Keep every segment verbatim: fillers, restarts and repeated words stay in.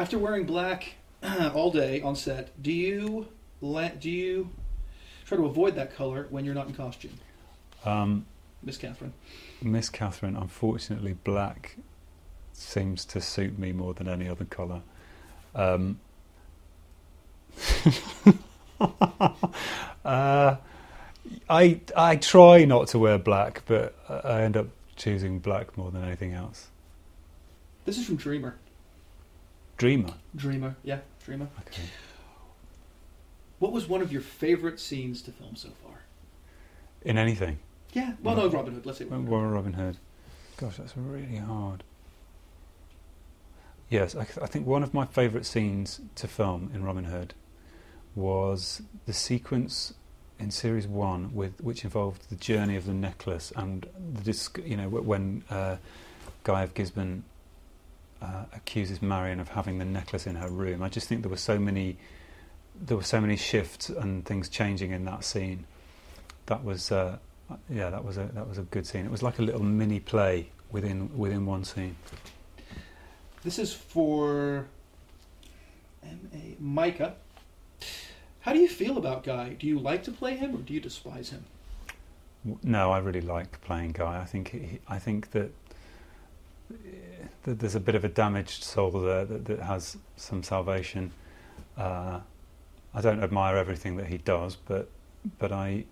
After wearing black all day on set, do you do you try to avoid that color when you're not in costume? Um, Miss Catherine. Miss Catherine, unfortunately, black seems to suit me more than any other color. Um, uh, I I try not to wear black, but I end up choosing black more than anything else. This is from Dreamer. Dreamer? Dreamer, yeah, Dreamer. Okay. What was one of your favourite scenes to film so far? In anything? Yeah, well, no, Robin Hood, let's say Robin Hood. Well, Robin Hood. Gosh, that's really hard. Yes, I, th I think one of my favourite scenes to film in Robin Hood was the sequence in series one, with which involved the journey of the necklace and the disc, you know, when uh, Guy of Gisborne uh, accuses Marion of having the necklace in her room. I just think there were so many, there were so many shifts and things changing in that scene. That was, uh, yeah, that was a that was a good scene. It was like a little mini play within within one scene. This is for M A Micah. How do you feel about Guy? Do you like to play him, or do you despise him? No, I really like playing Guy. I think he, I think that, that there's a bit of a damaged soul there that, that has some salvation. Uh, I don't admire everything that he does, but but I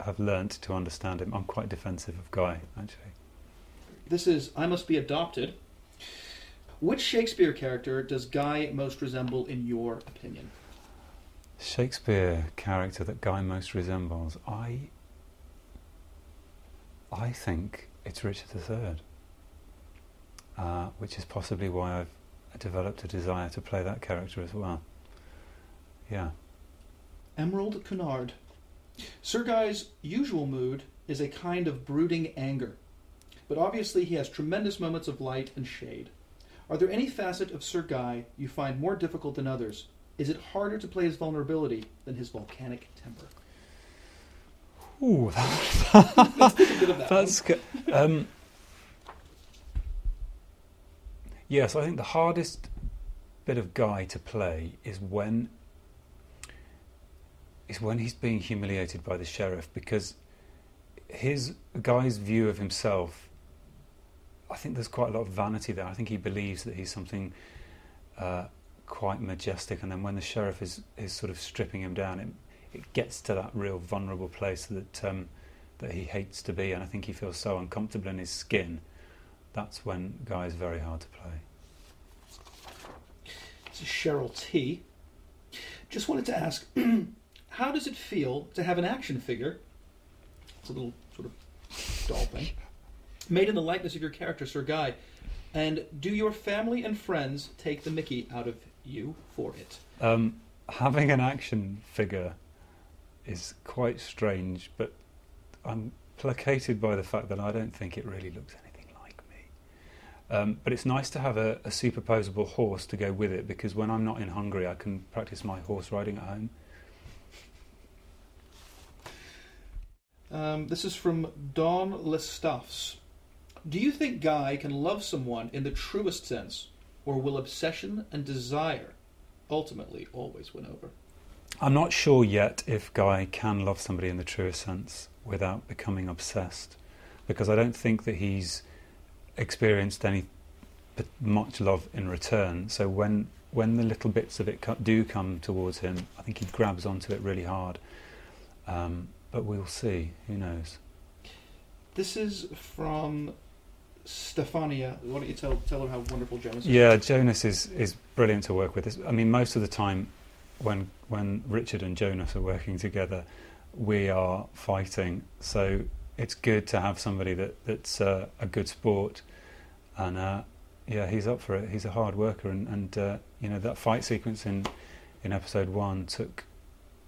have learnt to understand him. I'm quite defensive of Guy, actually. This is I Must Be Adopted. Which Shakespeare character does Guy most resemble, in your opinion? Shakespeare character that Guy most resembles, I I think it's Richard the Third, uh, which is possibly why I've developed a desire to play that character as well. Yeah. Emerald Cunard. Sir Guy's usual mood is a kind of brooding anger, but obviously he has tremendous moments of light and shade. Are there any facet of Sir Guy you find more difficult than others? Is it harder to play his vulnerability than his volcanic temper? Ooh, that, Let's think a bit of that that's good. Um, yes, I think the hardest bit of Guy to play is when is when he's being humiliated by the sheriff, because his Guy's view of himself, I think there's quite a lot of vanity there. I think he believes that he's something. Uh, quite majestic, and then when the sheriff is, is sort of stripping him down, it, it gets to that real vulnerable place that um, that he hates to be, and I think he feels so uncomfortable in his skin. That's when Guy is very hard to play. This is Cheryl T. Just wanted to ask, how does it feel to have an action figure, it's a little sort of doll thing, made in the likeness of your character, Sir Guy, and do your family and friends take the mickey out of you for it? Um, having an action figure is quite strange, but I'm placated by the fact that I don't think it really looks anything like me. Um, but it's nice to have a, a superposable horse to go with it, because when I'm not in Hungary, I can practice my horse riding at home. Um, this is from Don Lestuffs. Do you think Guy can love someone in the truest sense, or will obsession and desire ultimately always win over? I'm not sure yet if Guy can love somebody in the truest sense without becoming obsessed, because I don't think that he's experienced any much love in return. So when, when the little bits of it do come towards him, I think he grabs onto it really hard. Um, but we'll see. Who knows? This is from Stefania. Why don't you tell, tell her how wonderful Jonas is? Yeah, Jonas is, is brilliant to work with. I mean, most of the time when, when Richard and Jonas are working together, we are fighting. So it's good to have somebody that, that's uh, a good sport. And uh, yeah, he's up for it. He's a hard worker. And, and uh, you know, that fight sequence in, in episode one took,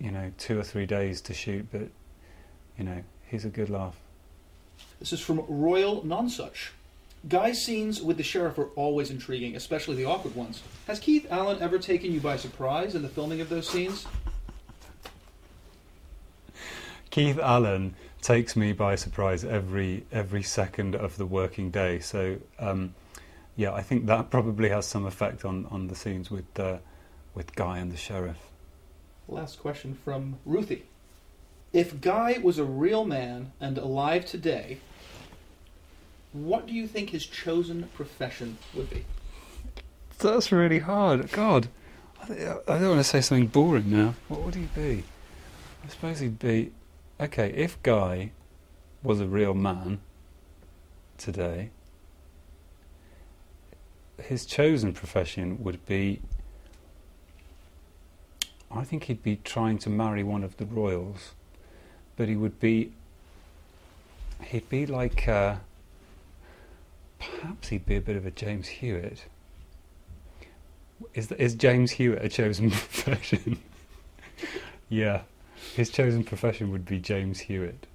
you know, two or three days to shoot. But, you know, he's a good laugh. This is from Royal Nonsuch. Guy's scenes with the sheriff are always intriguing, especially the awkward ones. Has Keith Allen ever taken you by surprise in the filming of those scenes? Keith Allen takes me by surprise every every second of the working day. So um, yeah, I think that probably has some effect on, on the scenes with uh, with Guy and the sheriff. Last question from Ruthie. If Guy was a real man and alive today, what do you think his chosen profession would be? That's really hard. God, I don't want to say something boring now. What would he be? I suppose he'd be... Okay, if Guy was a real man today, his chosen profession would be... I think he'd be trying to marry one of the royals, but he would be... He'd be like... Uh, perhaps he'd be a bit of a James Hewitt. Is, the, is James Hewitt a chosen profession? Yeah, his chosen profession would be James Hewitt.